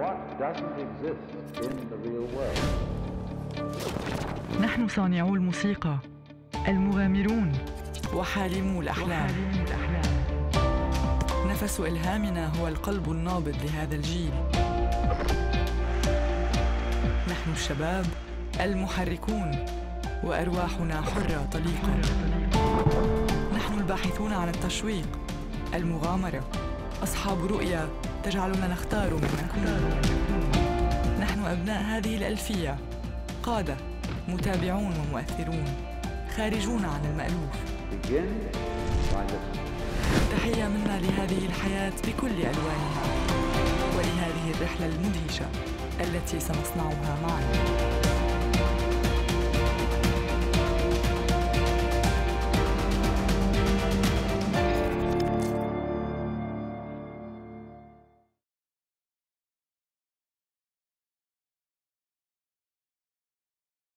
What doesn't exist in the real world? نحن صانعو الموسيقى، المغامرون، وحالمو الأحلام. نفس إلهامنا هو القلب النابض لهذا الجيل. نحن الشباب المحركون، وأرواحنا حرة طليقة. نحن الباحثون عن التشويق، المغامرة، أصحاب رؤية تجعلنا نختار من نكون. نحن أبناء هذه الألفية، قادة، متابعون ومؤثرون، خارجون عن المألوف. تحية منا لهذه الحياة بكل ألوانها، ولهذه الرحلة المدهشة التي سنصنعها معا.